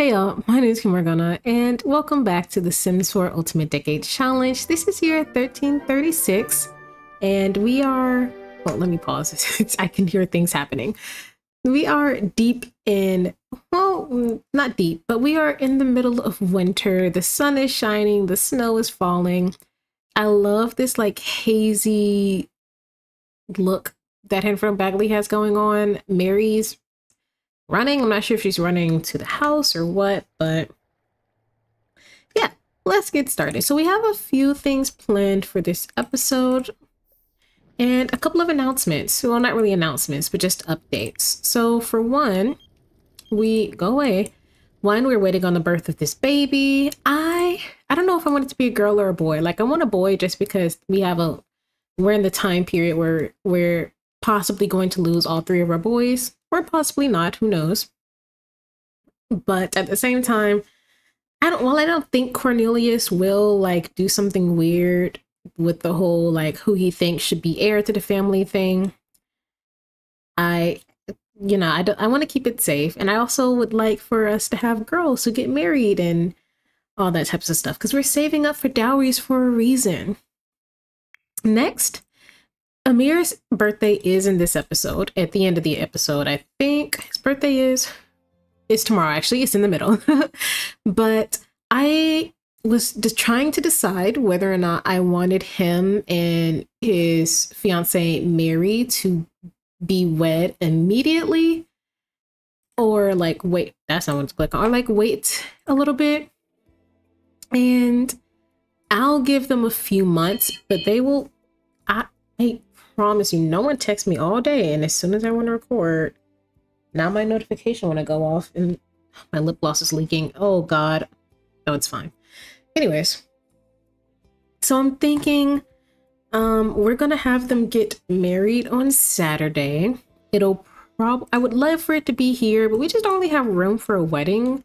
Hey y'all, my name is QueenMorgana, and welcome back to The Sims 4 Ultimate Decades Challenge. This is year 1336, and we are... Well, let me pause. I can hear things happening. We are deep in... Well, not deep, but we are in the middle of winter. The sun is shining, the snow is falling. I love this, like, hazy look that Henford-on-Bagley has going on. Mary's running. I'm not sure if she's running to the house or what, but yeah, let's get started. So we have a few things planned for this episode and a couple of announcements. Well, not really announcements, but just updates. So for one, we're waiting on the birth of this baby. I don't know if I want it to be a girl or a boy. Like, I want a boy just because we're in the time period where we're possibly going to lose all three of our boys, or possibly not, who knows. But at the same time, I don't think Cornelius will like do something weird with the whole like who he thinks should be heir to the family thing. I want to keep it safe, and I also would like for us to have girls who get married and all that types of stuff, because we're saving up for dowries for a reason. Next, Amir's birthday is in this episode, at the end of the episode. I think his birthday is tomorrow, actually. It's in the middle. But I was just trying to decide whether or not I wanted him and his fiance Mary to be wed immediately, or like wait, that's not what to click on, or like wait a little bit. And I'll give them a few months, but they will... I promise you, no one texts me all day, and as soon as I want to record, now my notification want to go off and my lip gloss is leaking. Oh god. No, it's fine. Anyways, so I'm thinking we're gonna have them get married on Saturday. I would love for it to be here, but we just don't really have room for a wedding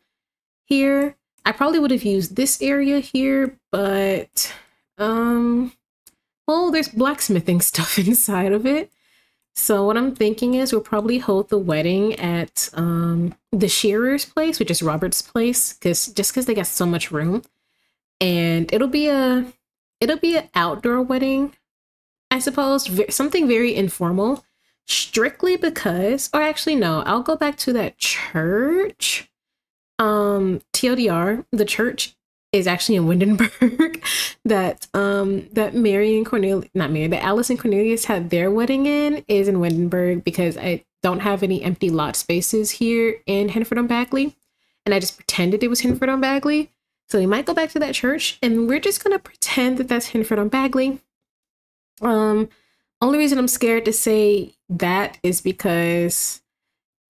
here. I probably would have used this area here, but well, there's blacksmithing stuff inside of it. So what I'm thinking is we'll probably hold the wedding at the Shearer's place, which is Robert's place, because they got so much room. And it'll be an outdoor wedding, I suppose, something very informal, strictly because... Or actually, no, I'll go back to that church. TLDR, the church is actually in Windenburg that Alice and Cornelius had their wedding in, is in Windenburg, because I don't have any empty lot spaces here in Henford-on-Bagley, and I just pretended it was Henford-on-Bagley. So we might go back to that church, and we're just gonna pretend that that's Henford-on-Bagley. Only reason I'm scared to say that is because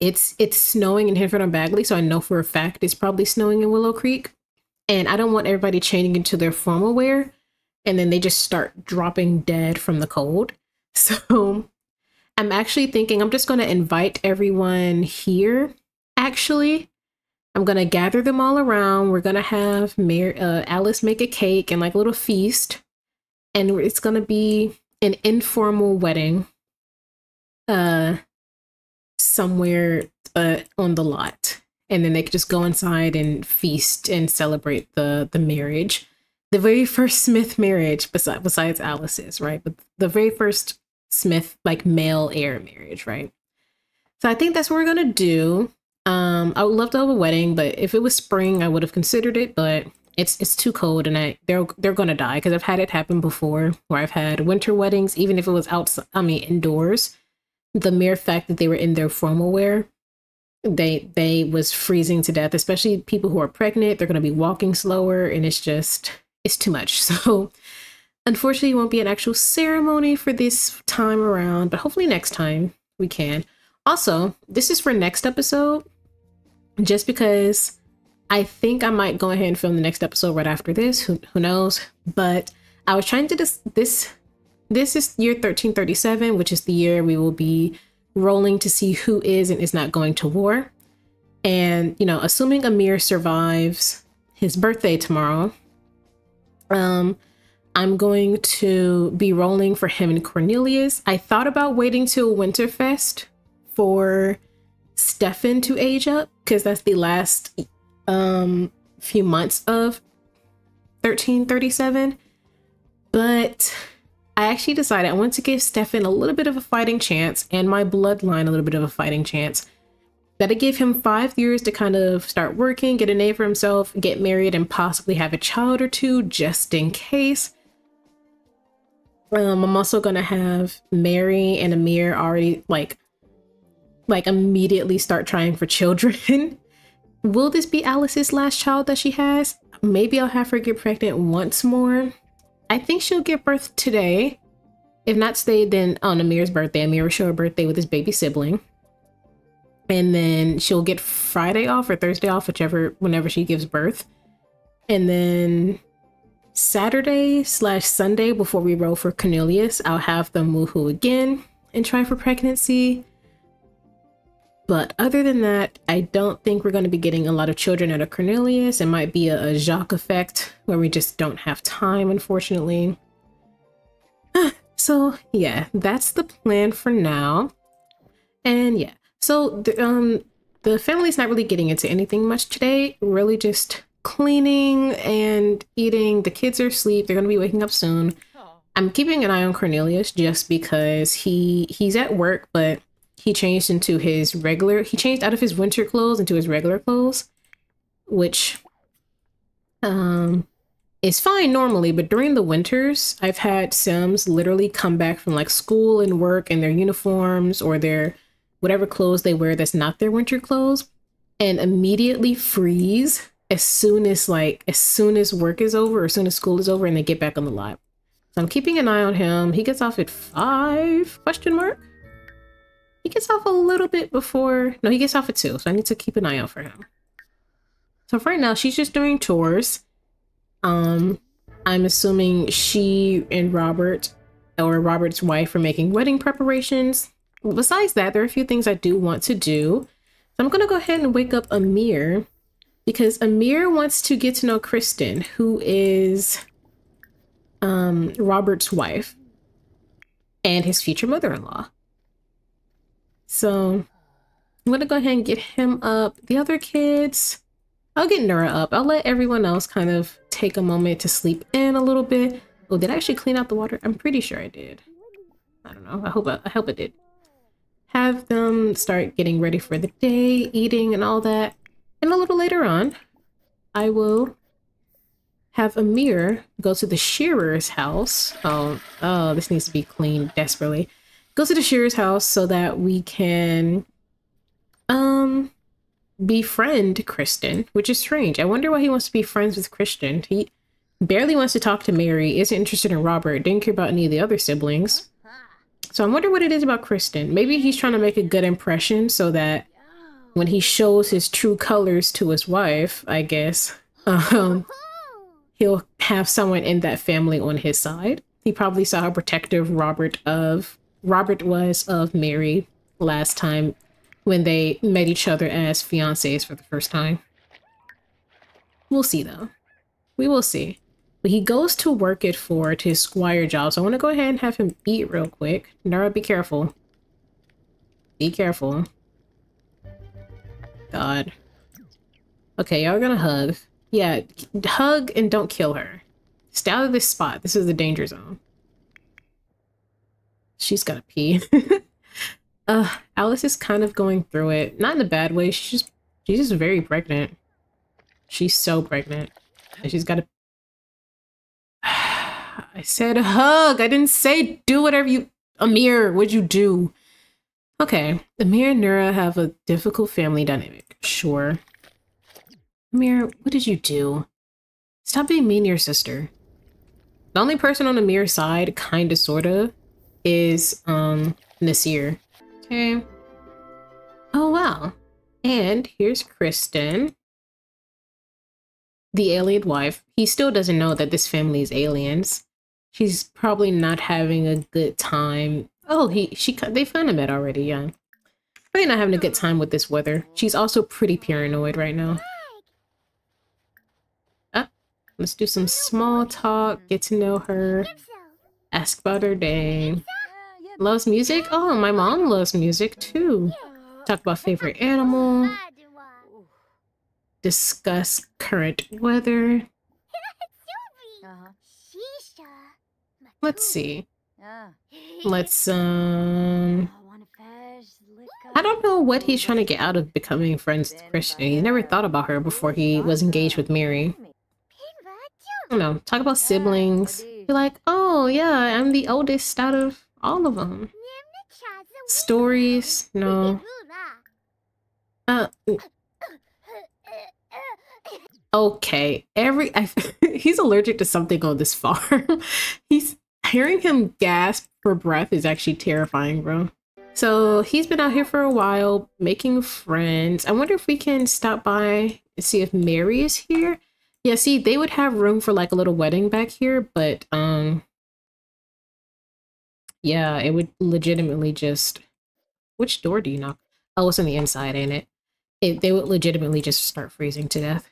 it's snowing in Henford-on-Bagley, so I know for a fact it's probably snowing in Willow Creek. And I don't want everybody changing into their formal wear and then they just start dropping dead from the cold. So I'm actually thinking I'm just going to invite everyone here. Actually, I'm going to gather them all around. We're going to have Alice make a cake and like a little feast. And it's going to be an informal wedding somewhere on the lot. And then they could just go inside and feast and celebrate the marriage. The very first Smith marriage, besides Alice's, right? But the very first Smith, like, male heir marriage, right? So I think that's what we're going to do. I would love to have a wedding, but if it was spring, I would have considered it. But it's too cold, and they're going to die, because I've had it happen before where I've had winter weddings, even if it was outside, I mean, indoors. The mere fact that they were in their formal wear, they was freezing to death, especially people who are pregnant. They're going to be walking slower, and it's too much. So unfortunately, it won't be an actual ceremony for this time around, but hopefully next time we can. Also, this is for next episode, just because I think I might go ahead and film the next episode right after this. Who knows? But I was trying to this is year 1337, which is the year we will be rolling to see who is and is not going to war. And, you know, assuming Amir survives his birthday tomorrow, I'm going to be rolling for him and Cornelius. I thought about waiting till Winterfest for Stefan to age up, because that's the last few months of 1337, but I actually decided I want to give Stefan a little bit of a fighting chance and my bloodline a little bit of a fighting chance. That'll give him 5 years to kind of start working, get a name for himself, get married, and possibly have a child or two, just in case. I'm also gonna have Mary and Amir already like immediately start trying for children. Will this be Alice's last child that she has? Maybe I'll have her get pregnant once more. I think she'll give birth today. If not today, then on Amir's birthday. Amir will show her birthday with his baby sibling. And then she'll get Friday off or Thursday off, whichever, whenever she gives birth. And then Saturday/Sunday before we roll for Cornelius, I'll have them woohoo again and try for pregnancy. But other than that, I don't think we're going to be getting a lot of children out of Cornelius. It might be a Jacques effect where we just don't have time, unfortunately. So yeah, that's the plan for now. And yeah. So the family's not really getting into anything much today, really just cleaning and eating. The kids are asleep. They're going to be waking up soon. I'm keeping an eye on Cornelius just because he's at work, but he changed into his regular, he changed out of his winter clothes into his regular clothes, which is fine normally, but during the winters, I've had Sims literally come back from like school and work in their uniforms or their whatever clothes they wear that's not their winter clothes, and immediately freeze as soon as work is over or as soon as school is over and they get back on the lot. So I'm keeping an eye on him. He gets off at 5 question mark. He gets off a little bit before, no, he gets off at 2, so I need to keep an eye out for him. So for right now she's just doing chores. I'm assuming she and Robert or Robert's wife are making wedding preparations. Besides that, there are a few things I do want to do. So I'm going to go ahead and wake up Amir because Amir wants to get to know Kristen, who is Robert's wife and his future mother-in-law. So I'm going to go ahead and get him up. The other kids, I'll get Nura up. I'll let everyone else kind of take a moment to sleep in a little bit. Oh, did I actually clean out the water? I'm pretty sure I did. I don't know. I hope I did. Have them start getting ready for the day, eating and all that. And a little later on, I will have Amir go to the Shearer's house. Oh, this needs to be cleaned desperately. Go to the Shearer's house so that we can befriend Kristen, which is strange. I wonder why he wants to be friends with Kristen. He barely wants to talk to Mary, isn't interested in Robert, didn't care about any of the other siblings. So I wonder what it is about Kristen. Maybe he's trying to make a good impression so that when he shows his true colors to his wife, I guess, he'll have someone in that family on his side. He probably saw how protective Robert was of Mary last time when they met each other as fiancés for the first time. We'll see though. We will see. But he goes to work at 4 to his squire job, so I want to go ahead and have him eat real quick. Nura, be careful. Be careful. God. Okay, y'all are gonna hug. Yeah, hug and don't kill her. Stay out of this spot. This is the danger zone. She's gotta pee. Alice is kind of going through it. Not in a bad way. She's just very pregnant. She's so pregnant. And she's gotta. I said hug. I didn't say do whatever you... Amir, what'd you do? Okay. Amir and Nura have a difficult family dynamic. Sure. Amir, what did you do? Stop being mean to your sister. The only person on Amir's side, kinda, sorta, is Nasir. Okay. Oh, wow. And here's Kristen, the alien wife. He still doesn't know that this family is aliens. She's probably not having a good time. Oh, they found him at already, yeah. Probably not having a good time with this weather. She's also pretty paranoid right now. Let's do some small talk, get to know her, ask about her day. Loves music? Oh, my mom loves music too. Talk about favorite animal. discuss current weather. Let's see. Let's, I don't know what he's trying to get out of becoming friends with Kristen. He never thought about her before he was engaged with Mary. I don't know. Talk about siblings. Be like, oh yeah, I'm the oldest out of all of them. Stories? No. Okay. He's allergic to something on this farm. Hearing him gasp for breath is actually terrifying, bro. So he's been out here for a while, making friends. I wonder if we can stop by and see if Mary is here. Yeah, see, they would have room for like a little wedding back here, but yeah, it would legitimately just... Which door do you knock? Oh, it's on the inside, ain't it? They would legitimately just start freezing to death.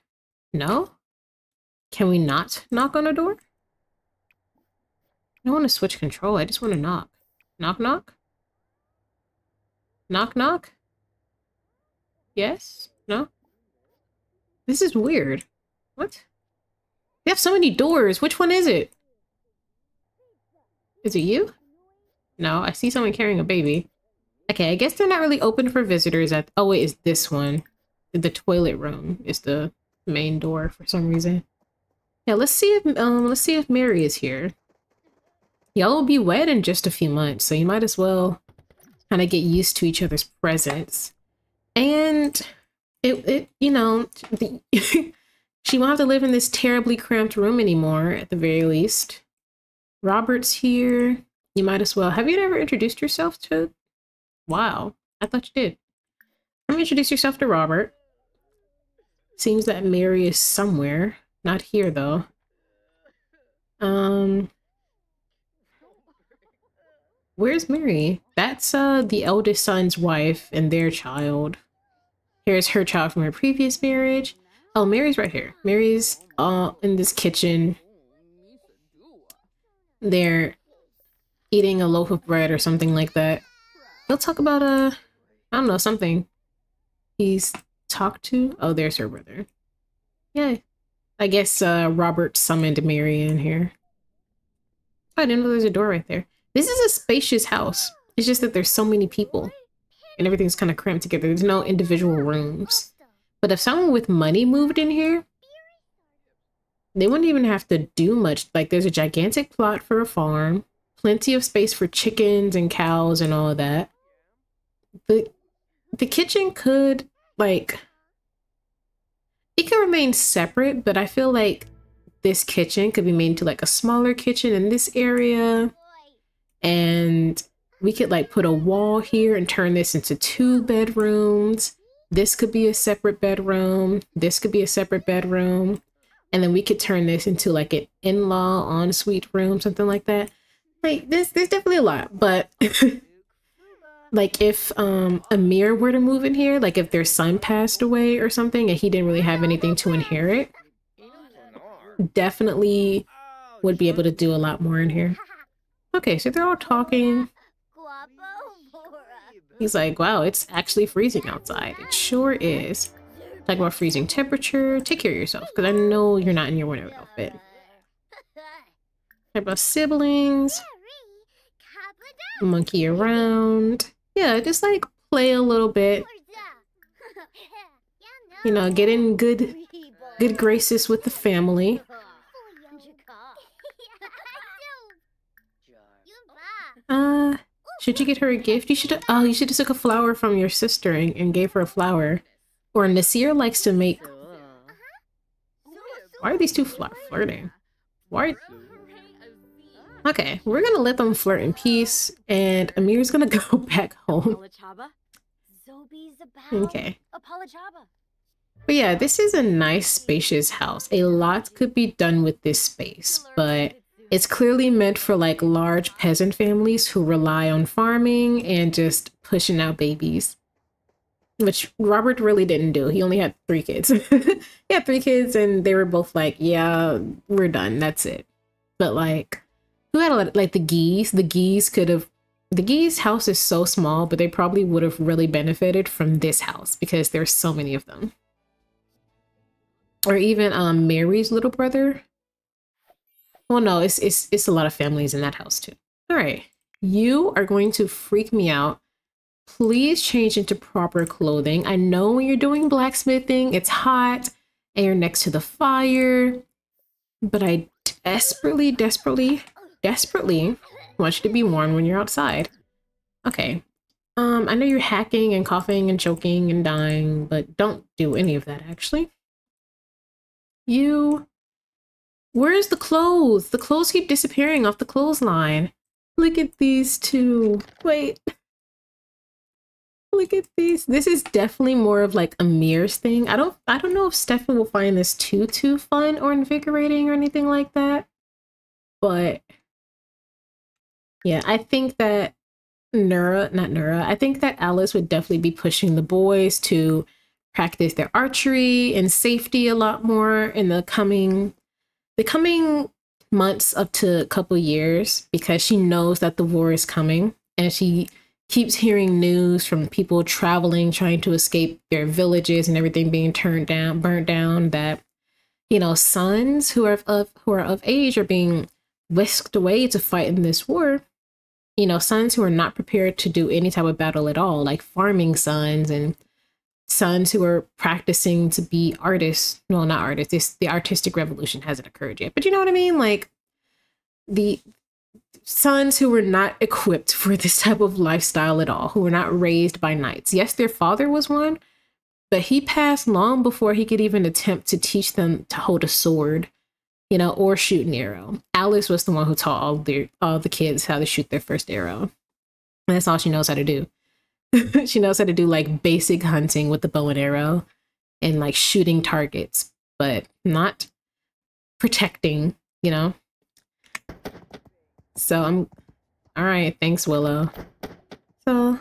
No? Can we not knock on a door? I don't want to switch control. I just want to knock. Knock, knock? Knock, knock? Yes? No? This is weird. What? We have so many doors. Which one is it? Is it you? No, I see someone carrying a baby. Okay, I guess they're not really open for visitors at... Oh, wait, it's this one. The toilet room is the main door for some reason. Yeah, let's see if Mary is here. Y'all will be wed in just a few months, so you might as well kind of get used to each other's presence. And it you know, she won't have to live in this terribly cramped room anymore, at the very least. Robert's here. You might as well. Have you ever introduced yourself to... Wow, I thought you did. Let me introduce yourself to Robert. Seems that Mary is somewhere. Not here, though. Where's Mary? That's the eldest son's wife and their child. Here's her child from her previous marriage. Oh, Mary's right here. Mary's in this kitchen. They're eating a loaf of bread or something like that. They'll talk about I don't know, something he's talked to. Oh, there's her brother. Yeah, I guess Robert summoned Mary in here. Oh, I didn't know there's a door right there. This is a spacious house. It's just that there's so many people and everything's kind of cramped together. There's no individual rooms. But if someone with money moved in here, they wouldn't even have to do much. Like, there's a gigantic plot for a farm, plenty of space for chickens and cows and all of that. The kitchen could, like, it could remain separate, but I feel like this kitchen could be made into like a smaller kitchen in this area. And we could like put a wall here and turn this into 2 bedrooms. This could be a separate bedroom. This could be a separate bedroom. And then we could turn this into like an in-law ensuite room, something like that. Like, there's definitely a lot, but like if Amir were to move in here, like if their son passed away or something and he didn't really have anything to inherit, definitely would be able to do a lot more in here. Okay, so they're all talking. He's like, wow, it's actually freezing outside. It sure is. Talking about freezing temperature. Take care of yourself, because I know you're not in your winter outfit. Talking about siblings. Monkey around. Yeah, just like play a little bit. You know, get in good graces with the family. Should you get her a gift? You should. Oh, you should have took a flower from your sister and gave her a flower. Or Nasir likes to make. Why are these two flirting? Why? Okay, we're gonna let them flirt in peace, and Amir's gonna go back home. Okay. But yeah, this is a nice, spacious house. A lot could be done with this space, but it's clearly meant for like large peasant families who rely on farming and just pushing out babies, which Robert really didn't do. He only had 3 kids. He had 3 kids and they were both like, yeah, we're done. That's it. But like, who had a lot of, like the Gees? The Gees could have, the Gees house is so small, but they probably would have really benefited from this house because there's so many of them. or even Mary's little brother. Well, no, it's a lot of families in that house too. All right, you are going to freak me out. Please change into proper clothing. I know when you're doing blacksmithing, it's hot and you're next to the fire, but I desperately, desperately, desperately want you to be warm when you're outside. Okay. I know you're hacking and coughing and choking and dying, but don't do any of that, actually. You... Where's the clothes? The clothes keep disappearing off the clothesline. Look at these two. Wait. Look at these. This is definitely more of like Amir's thing. I don't know if Stefan will find this too fun or invigorating or anything like that. But yeah, I think that I think that Alice would definitely be pushing the boys to practice their archery and safety a lot more in the coming months up to a couple years, because she knows that the war is coming and she keeps hearing news from people traveling, trying to escape their villages and everything being burnt down, that, you know, sons who are of age are being whisked away to fight in this war. You know, sons who are not prepared to do any type of battle at all, like farming sons and sons who are practicing to be artists. Well, not artists. The artistic revolution hasn't occurred yet, but you know what I mean? Like the sons who were not equipped for this type of lifestyle at all, who were not raised by knights. Yes, their father was one, but he passed long before he could even attempt to teach them to hold a sword, you know, or shoot an arrow. Alice was the one who taught all the kids how to shoot their first arrow. And that's all she knows how to do. She knows how to do like basic hunting with the bow and arrow and like shooting targets, but not protecting, you know? So all right, thanks Willow. So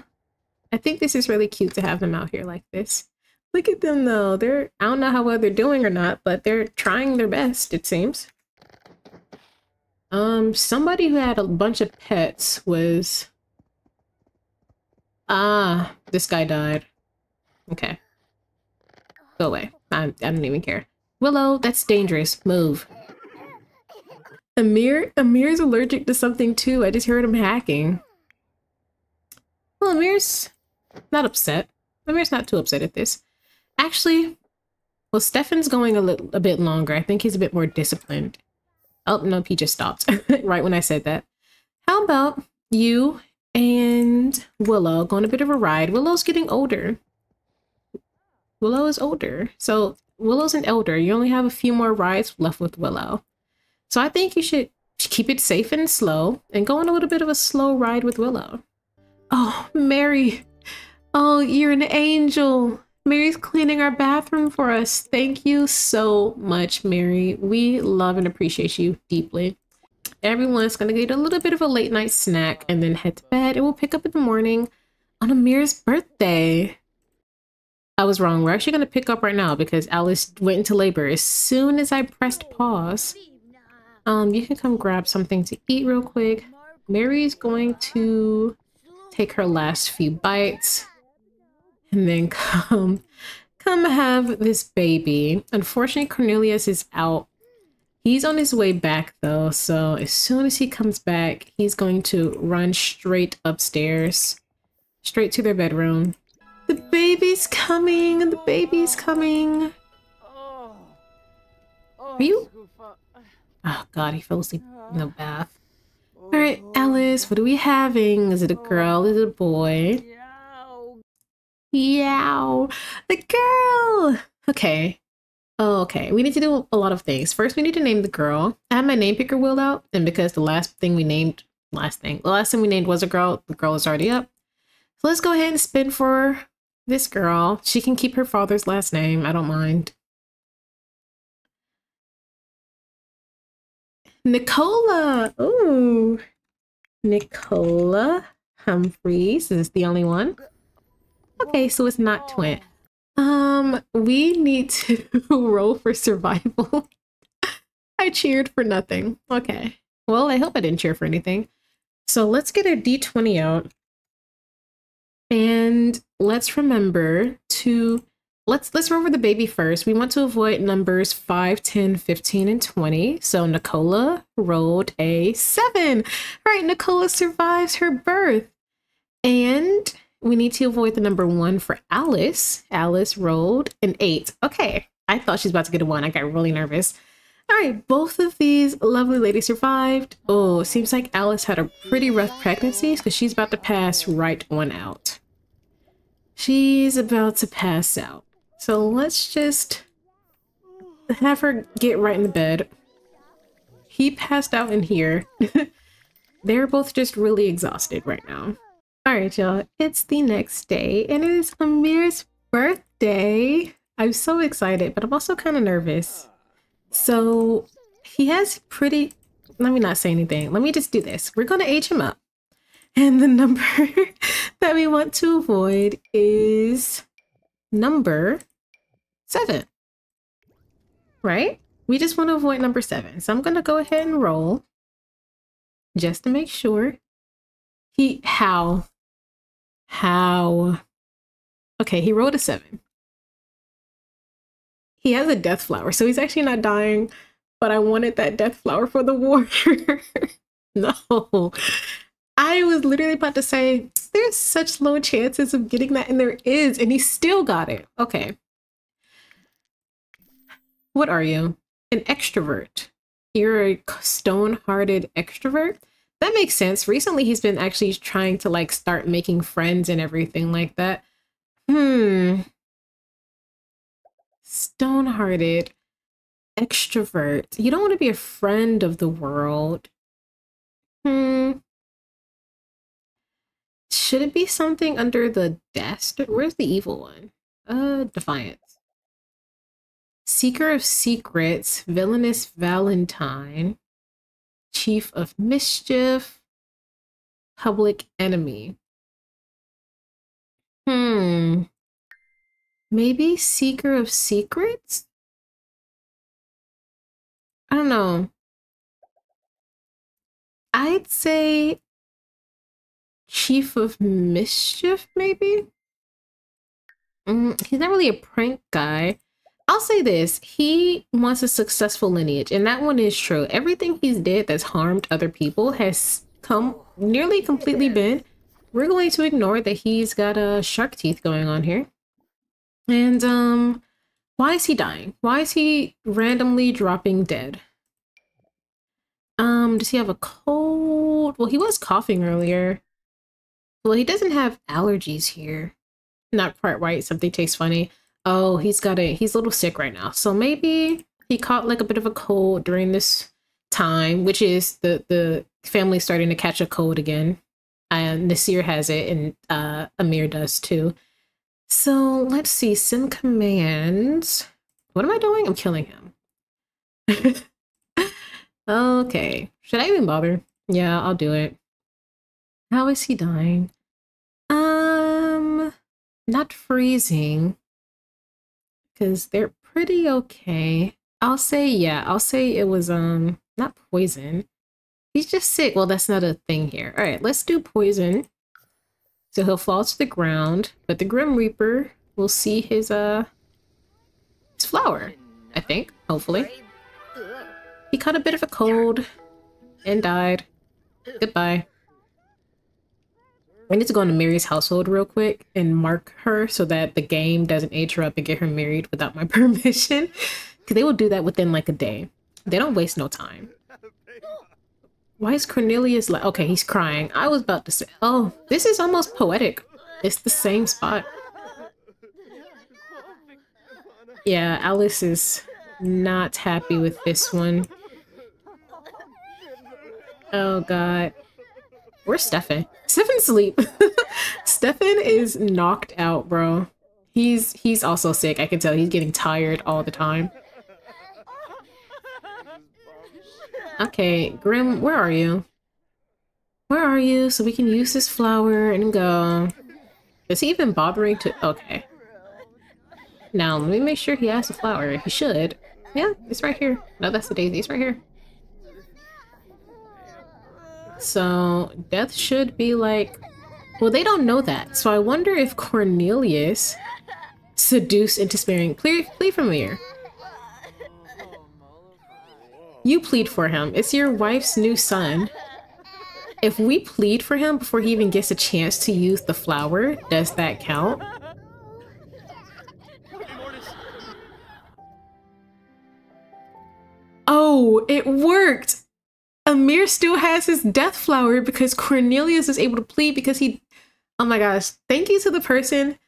I think this is really cute to have them out here like this. Look at them though. I don't know how well they're doing or not, but they're trying their best, it seems. Somebody who had a bunch of pets was... Ah, this guy died. Okay. Go away. I don't even care. Willow, that's dangerous. Move. Amir's allergic to something too. I just heard him hacking. Well, Amir's not upset. Amir's not too upset at this. Actually, well, Stefan's going a bit longer. I think he's a bit more disciplined. Oh, no, he just stopped right when I said that. How about you and Willow go on a bit of a ride? Willow's getting older. Willow is older. So Willow's an elder. You only have a few more rides left with Willow. So I think you should keep it safe and slow and go on a little bit of a slow ride with Willow. Oh, Mary. Oh, you're an angel. Mary's cleaning our bathroom for us. Thank you so much, Mary. We love and appreciate you deeply. Everyone's going to get a little bit of a late night snack and then head to bed. It will pick up in the morning on Amir's birthday. I was wrong. We're actually going to pick up right now because Alice went into labor as soon as I pressed pause. You can come grab something to eat real quick. Mary's going to take her last few bites and then come have this baby. Unfortunately, Cornelius is out. He's on his way back though, so as soon as he comes back, he's going to run straight upstairs, straight to their bedroom. The baby's coming! The baby's coming! Are you? Oh god, he fell asleep in the bath. Alright, Alice, what are we having? Is it a girl? Is it a boy? Yow! The girl! Okay. Oh, okay. We need to do a lot of things. First, we need to name the girl. I have my name picker wheel out, and because the last thing we named was a girl, the girl is already up. So let's go ahead and spin for this girl. She can keep her father's last name. I don't mind. Nicola. Ooh. Nicola Humphreys is the only one. Okay, so it's not twin. We need to roll for survival. I cheered for nothing. Okay. Well, I hope I didn't cheer for anything. So let's get a D20 out. And let's remember to Let's remember the baby first. We want to avoid numbers 5, 10, 15, and 20. So Nicola rolled a 7. All right, Nicola survives her birth. And we need to avoid the number 1 for Alice. Alice rolled an 8. Okay, I thought she was about to get a 1. I got really nervous. All right, both of these lovely ladies survived. Oh, seems like Alice had a pretty rough pregnancy because she's about to pass right on out. She's about to pass out. So let's just have her get right in the bed. He passed out in here. They're both just really exhausted right now. All right, y'all, it's the next day and it is Amir's birthday. I'm so excited, but I'm also kind of nervous. So he has pretty, let me not say anything. Let me just do this. We're going to age him up. And the number that we want to avoid is number 7, right? We just want to avoid number 7. So I'm going to go ahead and roll just to make sure. Okay, he rolled a 7. He has a death flower, so he's actually not dying, but I wanted that death flower for the war. No, I was literally about to say there's such low chances of getting that, and there is, and he still got it. Okay. What are you? An extrovert. You're a stone-hearted extrovert? That makes sense. Recently, he's been actually trying to like start making friends and everything like that. Stone-hearted extrovert. You don't want to be a friend of the world. Should it be something under the dastard? Where's the evil one? Defiance. Seeker of secrets, villainous Valentine, chief of mischief, public enemy. Maybe Seeker of Secrets? I don't know. I'd say Chief of Mischief, maybe? He's not really a prank guy. I'll say this. He wants a successful lineage, and that one is true. Everything he's did that's harmed other people has come nearly completely bent. We're going to ignore that he's got shark teeth going on here. And why is he dying? Why is he randomly dropping dead? Does he have a cold? Well, he was coughing earlier. Well, he doesn't have allergies here. Not part right, something tastes funny. Oh, he's a little sick right now. So maybe he caught like a bit of a cold during this time, which is the family starting to catch a cold again. Nasir has it and Amir does too. So let's see, sim commands. What am I doing? I'm killing him. Okay, should I even bother? Yeah, I'll do it. How is he dying? Not freezing, because they're pretty okay. I'll say it was not poison. He's just sick. Well, that's not a thing here. All right, let's do poison. So he'll fall to the ground, but the Grim Reaper will see his flower, I think, hopefully. He caught a bit of a cold and died. Goodbye. I need to go into Mary's household real quick and mark her so that the game doesn't age her up and get her married without my permission. Because they will do that within like a day. They don't waste no time. Why is Cornelius like, okay, he's crying. I was about to say, oh, this is almost poetic. It's the same spot. Yeah, Alice is not happy with this one. Oh, God. Where's Stefan? Stefan's asleep. Stefan is knocked out, bro. He's also sick. I can tell he's getting tired all the time. Okay, Grim, where are you? Where are you? So we can use this flower and go. Is he even bothering to? Okay. Now, let me make sure he has a flower. He should. Yeah, it's right here. No, that's the daisy. It's right here. So, death should be like... Well, they don't know that. So I wonder if Cornelius seduced into sparing plea from Amir. You plead for him. It's your wife's new son. If we plead for him before he even gets a chance to use the flower, does that count? Oh, it worked! Amir still has his death flower because Cornelius is able to plead because he... Oh my gosh, thank you to the person.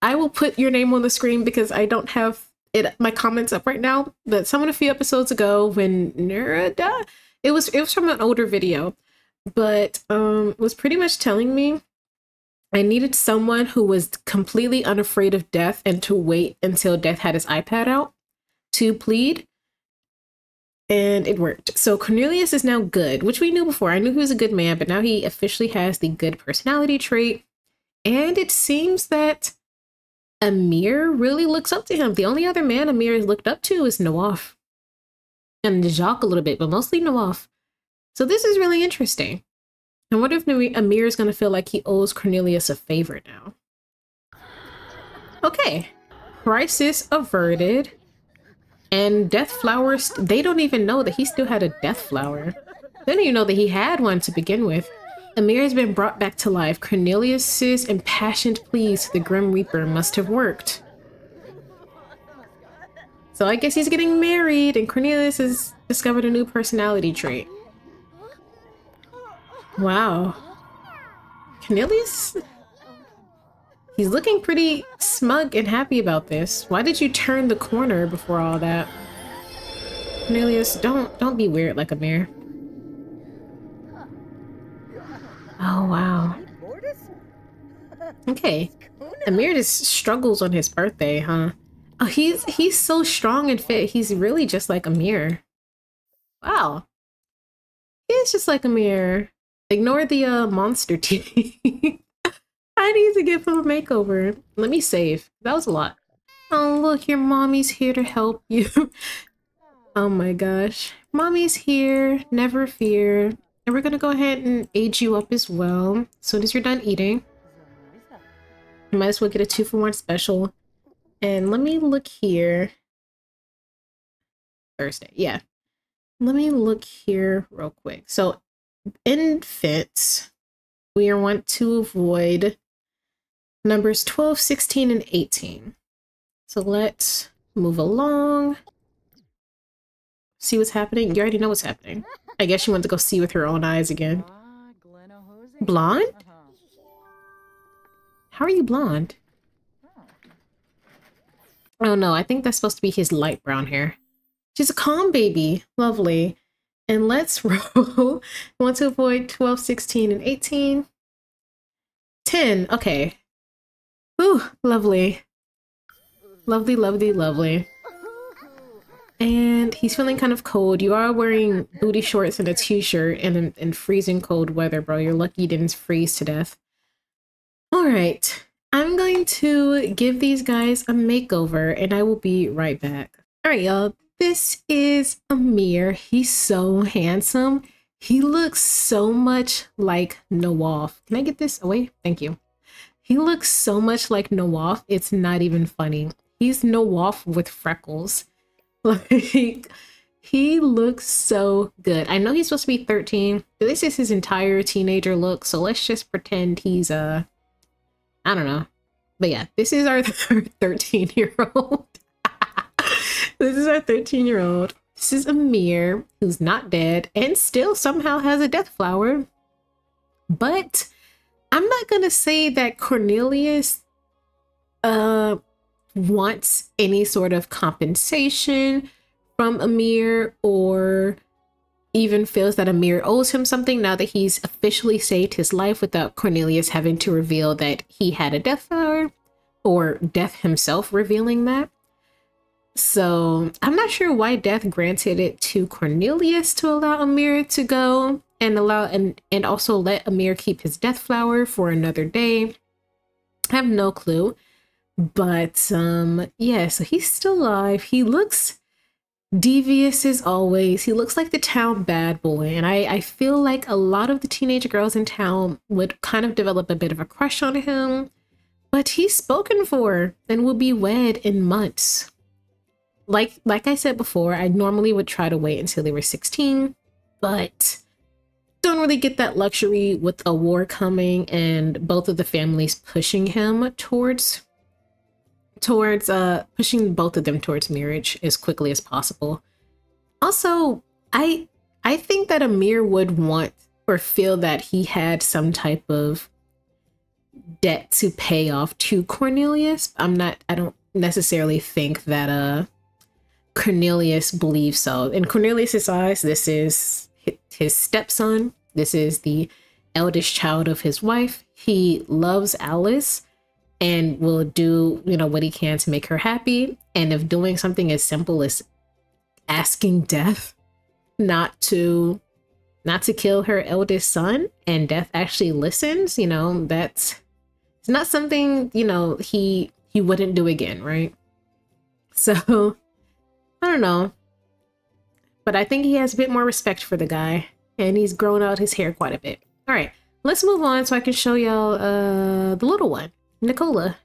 I will put your name on the screen because I don't have it, my comments up right now, but someone a few episodes ago when Nura died, it was from an older video, but was pretty much telling me I needed someone who was completely unafraid of death and to wait until death had his iPad out to plead, and it worked. So Cornelius is now good, which we knew before. I knew he was a good man, but now he officially has the good personality trait, and it seems that Amir really looks up to him. The only other man Amir has looked up to is Nawaf and Jacques a little bit, but mostly Nawaf. So this is really interesting. I wonder if Amir is going to feel like he owes Cornelius a favor now. Okay. Crisis averted. And death flowers, they don't even know that he still had a death flower. They don't even know that he had one to begin with. Amir has been brought back to life. Cornelius's impassioned pleas to the Grim Reaper must have worked. So I guess he's getting married and Cornelius has discovered a new personality trait. Wow. Cornelius? He's looking pretty smug and happy about this. Why did you turn the corner before all that? Cornelius, don't be weird like Amir. Oh, wow. Okay. Amir just struggles on his birthday, huh? Oh, he's so strong and fit. He's really just like Amir. Wow. He's just like Amir. Ignore the monster teeth. I need to give him a makeover. Let me save. That was a lot. Oh, look, your mommy's here to help you. Oh my gosh. Mommy's here. Never fear. And we're gonna go ahead and age you up as well. As soon as you're done eating, you might as well get a 2-for-1 special. And let me look here. Thursday, yeah. Let me look here real quick. So, infants, we want to avoid numbers 12, 16, and 18. So let's move along. See what's happening. You already know what's happening. I guess she went to go see with her own eyes again. Blonde? How are you blonde? Oh no, I think that's supposed to be his light brown hair. She's a calm baby. Lovely. And let's roll. Want to avoid 12, 16, and 18. 10. Okay. Ooh, lovely. Lovely, lovely, lovely. And he's feeling kind of cold. You are wearing booty shorts and a t-shirt and in freezing cold weather, bro. You're lucky you didn't freeze to death. All right. I'm going to give these guys a makeover and I will be right back. All right, y'all. This is Amir. He's so handsome. He looks so much like Nawaf. Can I get this away? Thank you. He looks so much like Nawaf. It's not even funny. He's Nawaf with freckles. Like, he looks so good. I know he's supposed to be 13, but this is his entire teenager look, so let's just pretend he's I don't know. But yeah, this is our 13-year-old. This is our 13-year-old. This is Amir, who's not dead and still somehow has a death flower. But I'm not gonna say that Cornelius wants any sort of compensation from Amir or even feels that Amir owes him something now that he's officially saved his life without Cornelius having to reveal that he had a death flower or Death himself revealing that. So I'm not sure why Death granted it to Cornelius to allow Amir to go and allow and also let Amir keep his death flower for another day. I have no clue. But yeah, so he's still alive. He looks devious as always. He looks like the town bad boy, and I feel like a lot of the teenage girls in town would kind of develop a bit of a crush on him. But he's spoken for and will be wed in months. Like I said before, I normally would try to wait until they were 16, but don't really get that luxury with a war coming and both of the families pushing him pushing both of them towards marriage as quickly as possible. Also, I think that Amir would want or feel that he had some type of debt to pay off to Cornelius. I don't necessarily think that Cornelius believes so. In Cornelius's eyes, this is his stepson. This is the eldest child of his wife. He loves Alice and will do, you know, what he can to make her happy. And if doing something as simple as asking death not to kill her eldest son, and death actually listens, you know, it's not something, you know, he wouldn't do again, right? So I don't know, but I think he has a bit more respect for the guy, and he's grown out his hair quite a bit. All right, let's move on so I can show y'all the little one, Nicola.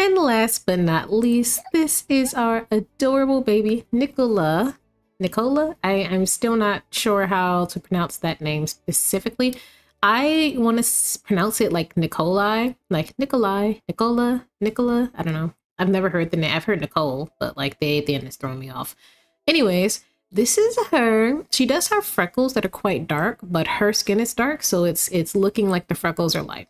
And last but not least, this is our adorable baby, Nicola. Nicola, I'm still not sure how to pronounce that name specifically. I want to pronounce it like Nicolai, like Nicolai, Nicola, Nicola. I don't know. I've never heard the name. I've heard Nicole, but like they at the end is throwing me off. Anyways, this is her. She does have freckles that are quite dark, but her skin is dark, so it's looking like the freckles are light.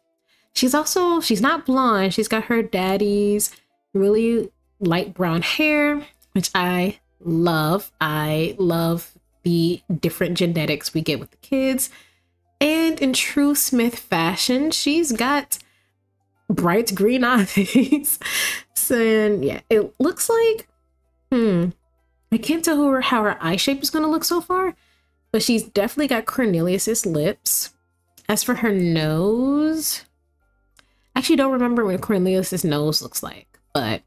She's not blonde. She's got her daddy's really light brown hair, which I love. I love the different genetics we get with the kids. And in true Smith fashion, she's got bright green eyes. And yeah, it looks like, I can't tell how her eye shape is going to look so far, but she's definitely got Cornelius's lips. As for her nose, I actually don't remember what Cornelius's nose looks like, but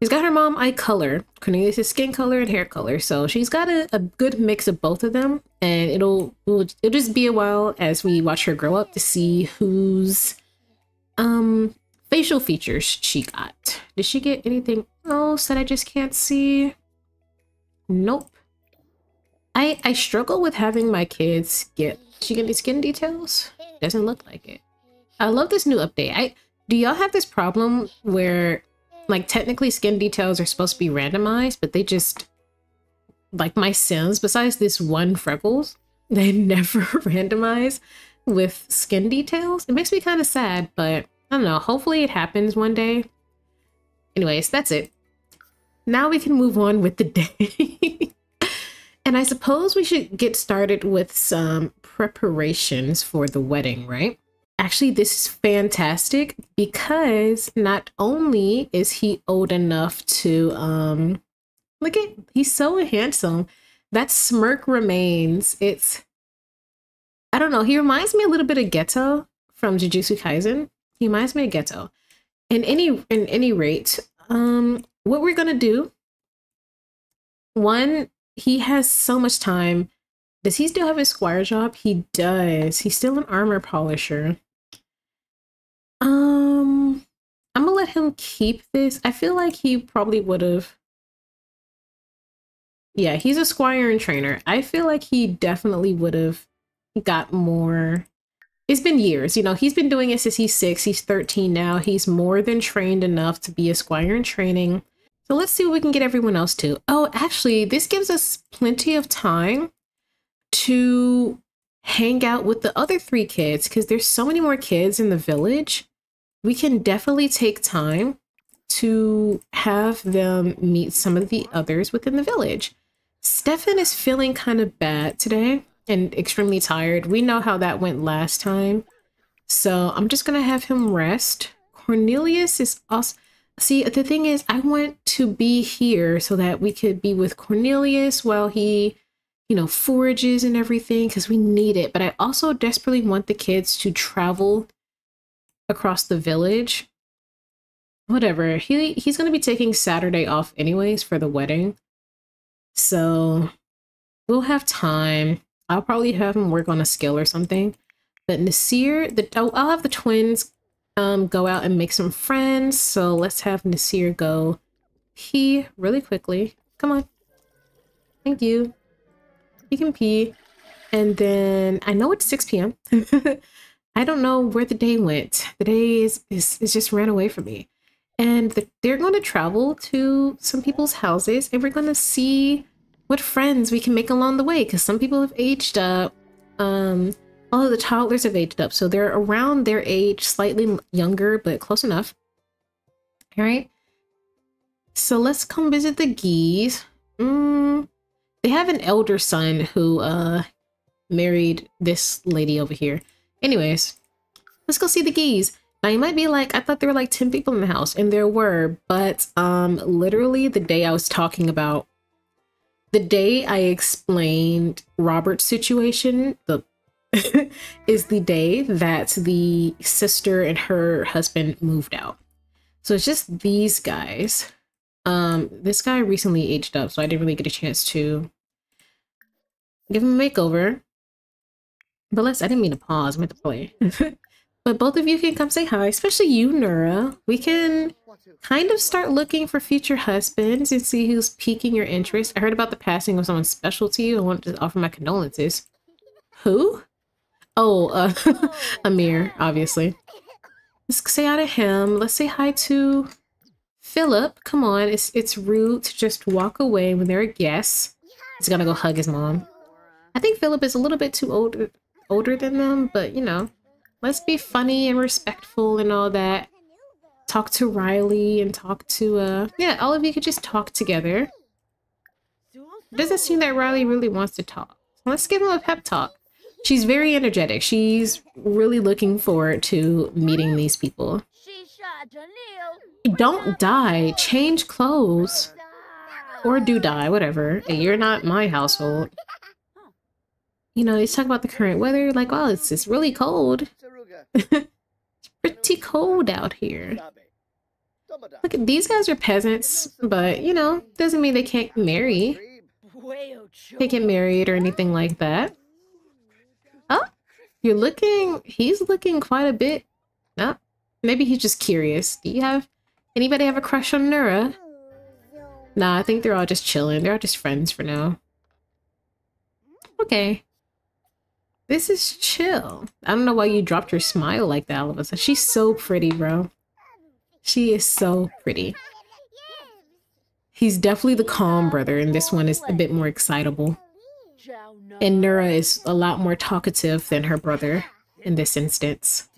she's got her mom eye color, Cornelius's skin color, and hair color. So she's got a good mix of both of them, and it'll just be a while as we watch her grow up to see who's facial features she got. Did she get anything else that I just can't see? Nope. I struggle with having my kids get... Did she get any skin details? Doesn't look like it. I love this new update. Do y'all have this problem where, like, technically skin details are supposed to be randomized, but they just... Like my Sims, besides this one freckles, they never randomize with skin details. It makes me kind of sad, but... I don't know, hopefully it happens one day. Anyways, that's it. Now we can move on with the day. And I suppose we should get started with some preparations for the wedding, right? Actually, this is fantastic because not only is he old enough to, look at, he's so handsome. That smirk remains. It's, I don't know, he reminds me a little bit of Geto from Jujutsu Kaisen. He reminds me of Geto. In any rate, what we're gonna do. One, he has so much time. Does he still have his squire job? He does. He's still an armor polisher. I'm gonna let him keep this. I feel like he probably would have. Yeah, he's a squire and trainer. I feel like he definitely would have got more. It's been years, you know, he's been doing it since he's 6, he's 13 now. He's more than trained enough to be a squire in training. So let's see what we can get everyone else to. Oh, actually, this gives us plenty of time to hang out with the other 3 kids because there's so many more kids in the village. We can definitely take time to have them meet some of the others within the village. Stefan is feeling kind of bad today and extremely tired. We know how that went last time. So I'm just going to have him rest. Cornelius is also... See, the thing is, I want to be here so that we could be with Cornelius while he, you know, forages and everything because we need it. But I also desperately want the kids to travel across the village. Whatever. He's going to be taking Saturday off anyways for the wedding. So we'll have time. I'll probably have him work on a skill or something. But Nasir, I'll have the twins go out and make some friends. So let's have Nasir go pee really quickly. Come on. Thank you. You can pee. And then I know it's 6 p.m. I don't know where the day went. The day is just ran away from me. And they're going to travel to some people's houses, and we're going to see what friends we can make along the way, because some people have aged up. All of the toddlers have aged up, so they're around their age, slightly younger, but close enough. All right. So let's come visit the Gees. They have an elder son who married this lady over here. Anyways, let's go see the Gees. Now you might be like, I thought there were like 10 people in the house, and there were, but literally the day I was talking about, the day I explained Robert's situation, is the day that the sister and her husband moved out. So it's just these guys. This guy recently aged up, so I didn't really get a chance to give him a makeover. But I didn't mean to pause, I meant to play. But both of you can come say hi, especially you, Nura. We can kind of start looking for future husbands and see who's piquing your interest. I heard about the passing of someone special to you. I wanted to offer my condolences. Who? Oh, Amir, obviously. Let's say hi to him. Let's say hi to Philip. Come on, it's rude to just walk away when there are guests. He's gonna go hug his mom. I think Philip is a little bit too older than them, but you know. Let's be funny and respectful and all that. Talk to Riley and talk to, yeah, all of you could just talk together. It doesn't seem that Riley really wants to talk. Let's give him a pep talk. She's very energetic. She's really looking forward to meeting these people. Don't die. Change clothes. Or do die, whatever. Hey, you're not my household. You know, he's talking about the current weather. Like, wow, it's really cold. It's pretty cold out here. Look, these guys are peasants, but, you know, doesn't mean they can't marry. They get married or anything like that. Oh, you're looking... He's looking quite a bit... Oh, maybe he's just curious. Do you have... Anybody have a crush on Nura? Nah, I think they're all just chilling. They're all just friends for now. Okay. This is chill. I don't know why you dropped your smile like that all of a sudden. She's so pretty, bro. She is so pretty. He's definitely the calm brother, and this one is a bit more excitable. And Nura is a lot more talkative than her brother in this instance.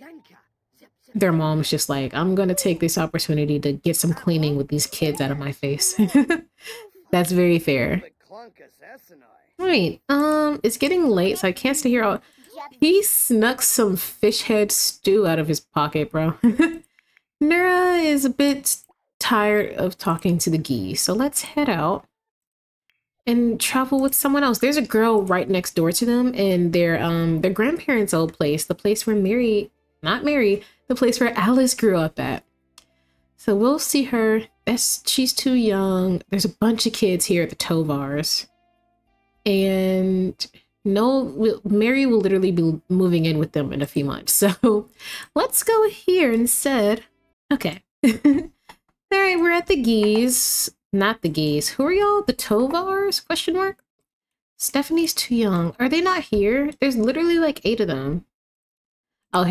Their mom's just like, I'm gonna take this opportunity to get some cleaning with these kids out of my face. That's very fair. Right, it's getting late, so I can't stay here all... He snuck some fish head stew out of his pocket, bro. Nura is a bit tired of talking to the Geese, so let's head out and travel with someone else. There's a girl right next door to them in their grandparents' old place, the place where the place where Alice grew up at. So we'll see her. She's too young. There's a bunch of kids here at the Tovars. And no, Mary will literally be moving in with them in a few months. So let's go here instead. Okay. All right, we're at the Geese. Not the Geese. Who are y'all? The Tovars? Question mark? Stephanie's too young. Are they not here? There's literally like 8 of them. Oh,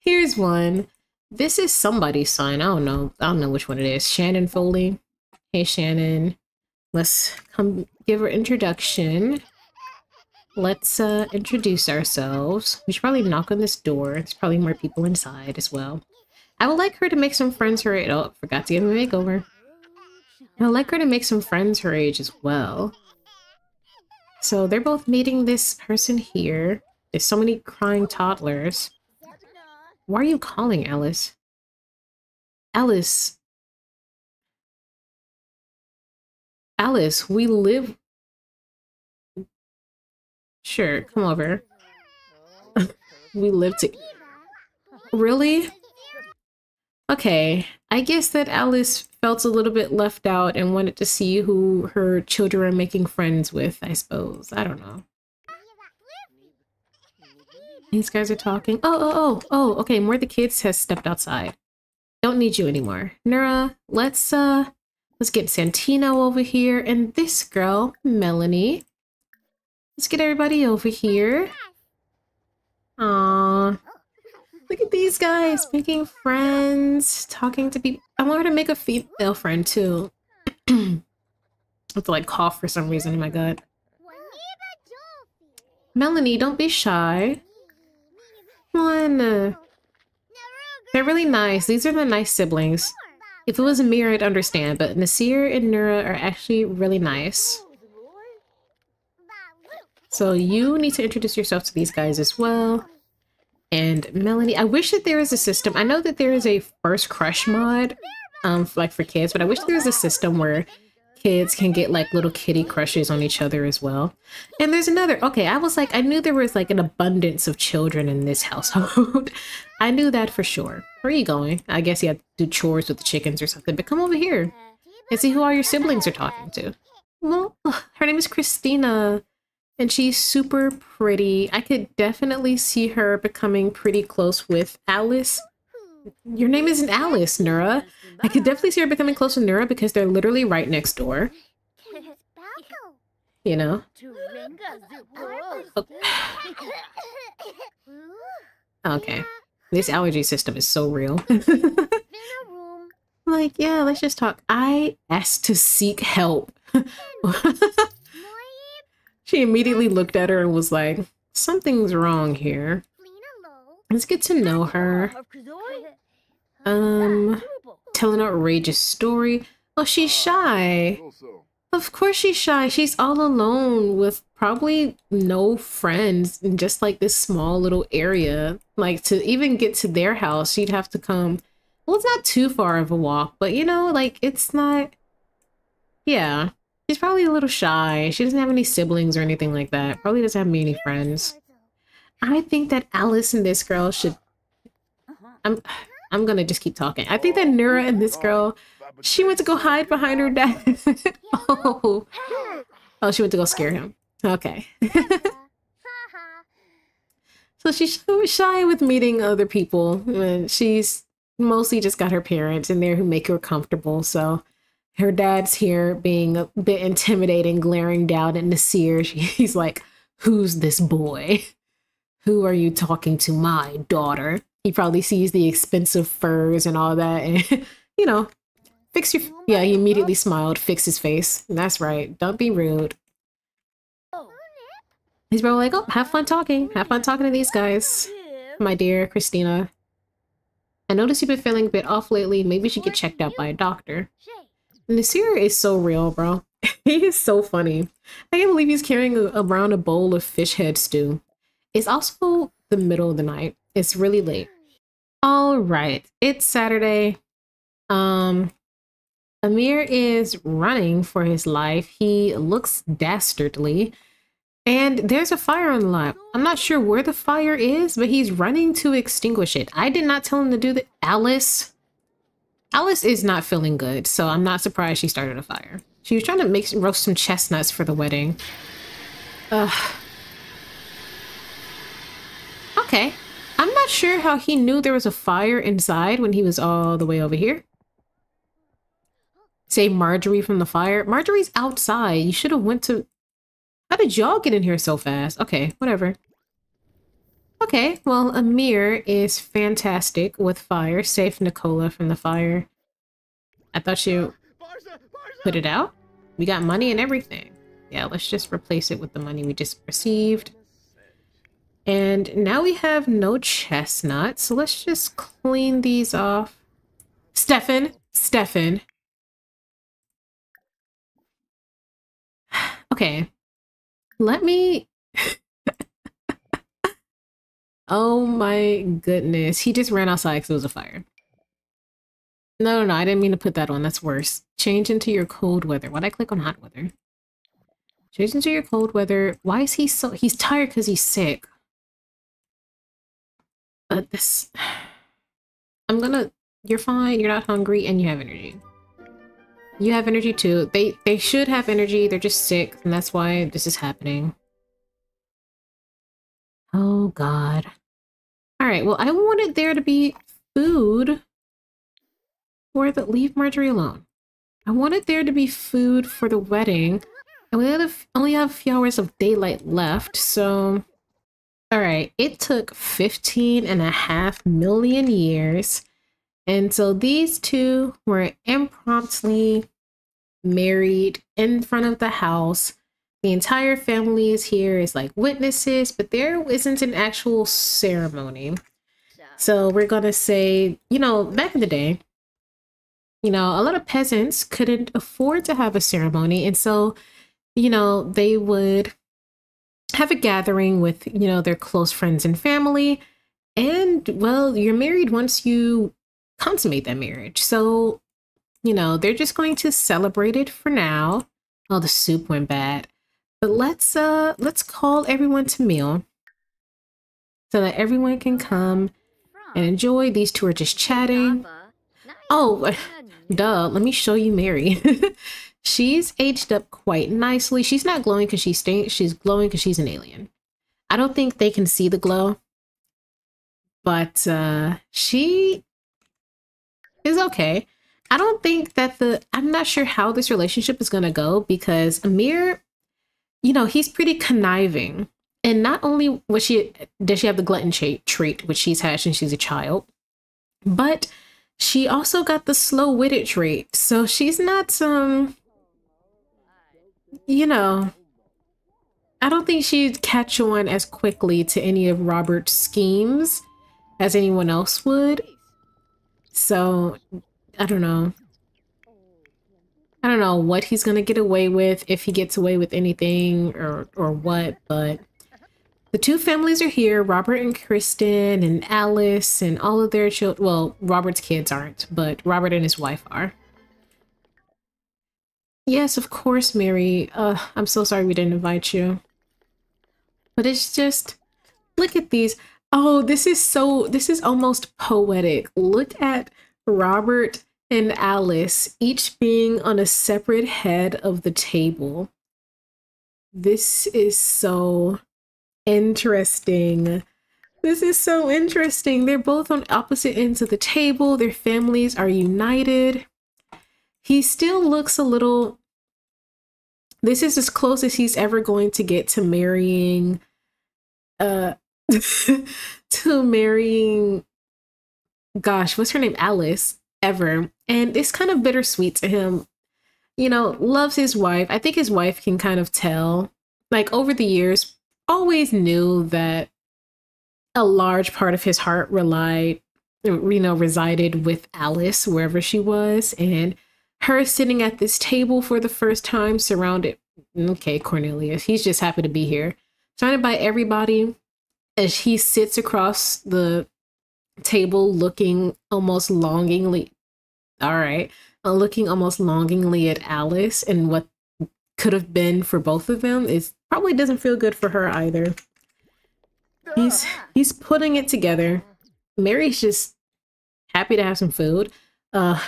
here's one. This is somebody's son. I don't know. I don't know which one it is. Shannon Foley. Hey, Shannon. Let's come give her introduction. Let's introduce ourselves. We should probably knock on this door. There's probably more people inside as well. I would like her to make some friends her age. Oh, forgot to give her a makeover. I would like her to make some friends her age as well. So they're both meeting this person here. There's so many crying toddlers. Why are you calling, Alice? Alice... Alice, we live... Sure, come over. We live to... Really? Okay, I guess that Alice felt a little bit left out and wanted to see who her children are making friends with, I suppose. I don't know. These guys are talking. Oh, okay, more of the kids has stepped outside. Don't need you anymore. Nura, let's get Santino over here, and this girl, Melanie. Let's get everybody over here. Aww. Look at these guys, making friends, talking to people. I want her to make a female friend, too. I have to, like, cough for some reason. Oh my god. Melanie, don't be shy. Come on. They're really nice. These are the nice siblings. If it was Amir, I'd understand, but Nasir and Nura are actually really nice. So you need to introduce yourself to these guys as well. And Melanie, I wish that there is a system. I know that there is a first crush mod, like for kids, but I wish there was a system where kids can get like little kitty crushes on each other as well. And there's another. Okay, I was like, I knew there was like an abundance of children in this household. I knew that for sure. Where are you going? I guess you have to do chores with the chickens or something, but come over here and see who all your siblings are talking to. Well, her name is Christina. And she's super pretty. I could definitely see her becoming pretty close with Alice. Your name isn't Alice, Nura. I could definitely see her becoming close with Nura because they're literally right next door. You know? Okay. This allergy system is so real. Like, yeah, let's just talk. I asked to seek help. She immediately looked at her and was like, something's wrong here. Let's get to know her. Tell an outrageous story. Oh, she's shy. Of course she's shy. She's all alone with probably no friends in just like this small little area. Like to even get to their house, she'd have to come. Well, it's not too far of a walk, but you know, like it's not. Yeah. She's probably a little shy. She doesn't have any siblings or anything like that. Probably doesn't have many friends. I think that Alice and this girl should... I'm gonna just keep talking. I think that Nura and this girl... She went to go hide behind her dad. Oh, she went to go scare him. Okay. So she's shy with meeting other people. And she's mostly just got her parents in there who make her comfortable, so... Her dad's here being a bit intimidating, glaring down at Nasir. He's like, who's this boy? Who are you talking to, my daughter? He probably sees the expensive furs and all that. And, you know, fix your... Yeah, he immediately smiled, fixed his face. And that's right. Don't be rude. He's probably like, oh, have fun talking. Have fun talking to these guys, my dear Christina. I noticed you've been feeling a bit off lately. Maybe you should get checked out by a doctor. Nasir is so real, bro. He is so funny. I can't believe he's carrying around a bowl of fish head stew. It's also the middle of the night. It's really late. All right, it's Saturday. Amir is running for his life. He looks dastardly. And there's a fire on the lot. I'm not sure where the fire is, but he's running to extinguish it. I did not tell him to do that. Alice is not feeling good, so I'm not surprised she started a fire. She was trying to roast some chestnuts for the wedding. Ugh. Okay. I'm not sure how he knew there was a fire inside when he was all the way over here. Save Marjorie from the fire. Marjorie's outside. You should have went to... How did y'all get in here so fast? Okay, whatever. Okay, well, Amir is fantastic with fire. Save Nicola from the fire. I thought she put it out. We got money and everything. Yeah, let's just replace it with the money we just received. And now we have no chestnuts. So let's just clean these off. Stefan. Okay. Let me... Oh my goodness. He just ran outside because it was a fire. No, I didn't mean to put that on. That's worse. Change into your cold weather. Why'd I click on hot weather? Change into your cold weather. Why is he so... He's tired because he's sick. But this... I'm gonna... You're fine. You're not hungry and you have energy. You have energy too. They should have energy. They're just sick. And that's why this is happening. Oh, God. All right, well, I wanted there to be food for the... Leave Marjorie alone. I wanted there to be food for the wedding. And we only have a few hours of daylight left, so... All right, it took 15.5 million years. And so these two were impromptu married in front of the house. The entire family is here as like witnesses, but there isn't an actual ceremony. So we're going to say, you know, back in the day, you know, a lot of peasants couldn't afford to have a ceremony. And so, you know, they would have a gathering with, you know, their close friends and family. And, well, you're married once you consummate that marriage. So, you know, they're just going to celebrate it for now. Oh, the soup went bad. But let's call everyone to meal so that everyone can come and enjoy. These two are just chatting. Oh, duh, let me show you Mary. She's aged up quite nicely. She's not glowing because she stinks. She's glowing because she's an alien. I don't think they can see the glow, but she is okay. I don't think that I'm not sure how this relationship is going to go because Amir, you know, he's pretty conniving. And not only was did she have the glutton trait, which she's had since she's a child, but she also got the slow-witted trait. So she's not some, you know, I don't think she'd catch on as quickly to any of Robert's schemes as anyone else would. So I don't know. I don't know what he's going to get away with, if he gets away with anything or what, but the two families are here, Robert and Kristen and Alice and all of their children. Well, Robert's kids aren't, but Robert and his wife are. Yes, of course, Mary. I'm so sorry we didn't invite you. But it's just, look at these. Oh, this is almost poetic. Look at Robert and Alice, each being on a separate head of the table. This is so interesting. This is so interesting. They're both on opposite ends of the table. Their families are united. He still looks a little... This is as close as he's ever going to get to marrying... to marrying... Gosh, what's her name? Alice. Ever. And it's kind of bittersweet to him. You know, loves his wife. I think his wife can kind of tell, like, over the years, always knew that a large part of his heart resided with Alice wherever she was, and her sitting at this table for the first time surrounded, okay, Cornelius, he's just happy to be here, surrounded by everybody as he sits across the table looking almost longingly at Alice and what could have been for both of them. Is probably doesn't feel good for her either. He's putting it together. Mary's just happy to have some food. I'm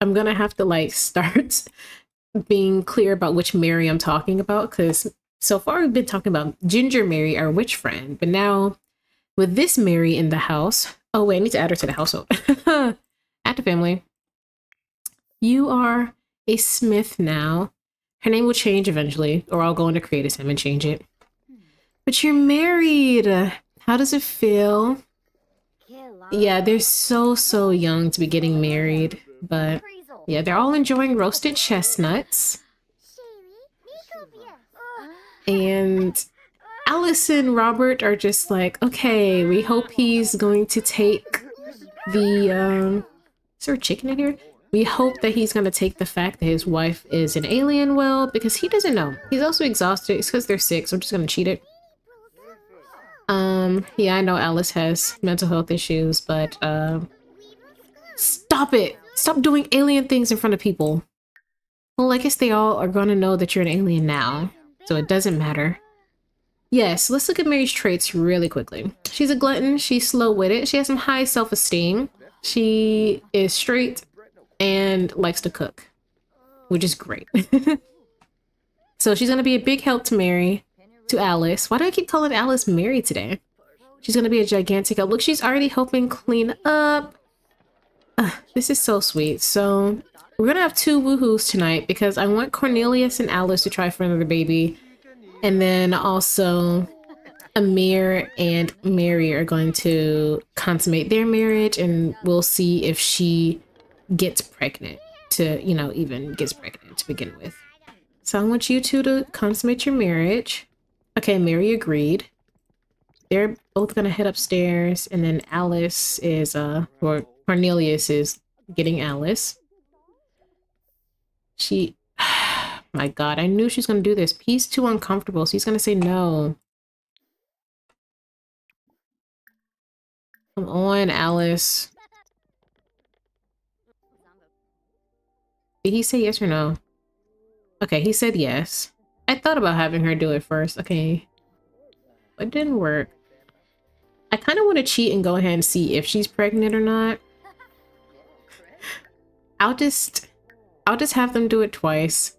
gonna have to like start being clear about which Mary I'm talking about, because so far we've been talking about Ginger Mary, our witch friend, but now with this Mary in the house. Oh, wait, I need to add her to the household. Add to family. You are a Smith now. Her name will change eventually, or I'll go into Creative Sim and change it. But you're married. How does it feel? Yeah, they're so young to be getting married. But yeah, they're all enjoying roasted chestnuts. And... Alice and Robert are just like, okay, we hope he's going to take the, is there a chicken in here? We hope that he's going to take the fact that his wife is an alien well, because he doesn't know. He's also exhausted. It's because they're sick, so I'm just going to cheat it. Yeah, I know Alice has mental health issues, but, stop it! Stop doing alien things in front of people. Well, I guess they all are going to know that you're an alien now, so it doesn't matter. Yes, let's look at Mary's traits really quickly. She's a glutton, she's slow-witted, she has some high self-esteem, she is straight, and likes to cook, which is great. So she's going to be a big help to Alice. Why do I keep calling Alice Mary today? She's gonna be a gigantic help. Look, she's already helping clean up. This is so sweet. So we're gonna have two woohoos tonight because I want Cornelius and Alice to try for another baby, and then also Amir and Mary are going to consummate their marriage, and we'll see if she gets pregnant to, you know, even gets pregnant to begin with. So I want you two to consummate your marriage. Okay, Mary agreed. They're both gonna head upstairs, and then Alice is or Cornelius is getting Alice. She, my God, I knew she's gonna do this. He's too uncomfortable, so he's gonna say no. Come on, Alice. Did he say yes or no? Okay, he said yes. I thought about having her do it first. Okay. It didn't work. I kind of want to cheat and go ahead and see if she's pregnant or not. I'll just have them do it twice,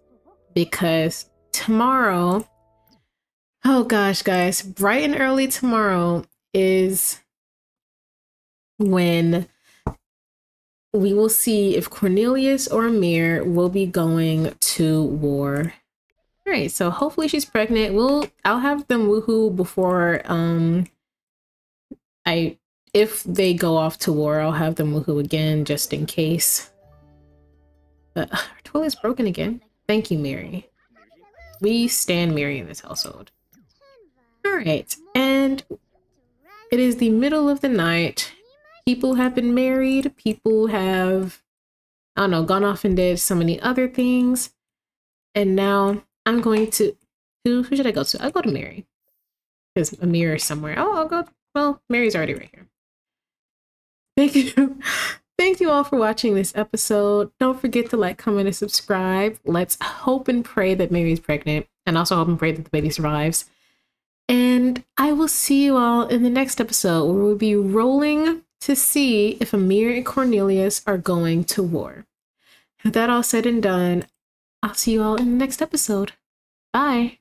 because tomorrow, oh gosh guys, bright and early tomorrow is when we will see if Cornelius or Amir will be going to war. All right, so hopefully she's pregnant. I'll have them woohoo before if they go off to war. I'll have them woohoo again just in case. But our toilet's broken again. Thank you, Mary. We stand Mary in this household. All right, and it is the middle of the night. People have been married. People have, I don't know, gone off and did so many other things, and now. I'm going to, who should I go to? I'll go to Mary, because Amir is somewhere. Oh, I'll go, well, Mary's already right here. Thank you. Thank you all for watching this episode. Don't forget to like, comment, and subscribe. Let's hope and pray that Mary's pregnant, and also hope and pray that the baby survives. And I will see you all in the next episode, where we'll be rolling to see if Amir and Cornelius are going to war. With that all said and done, I'll see you all in the next episode. Bye!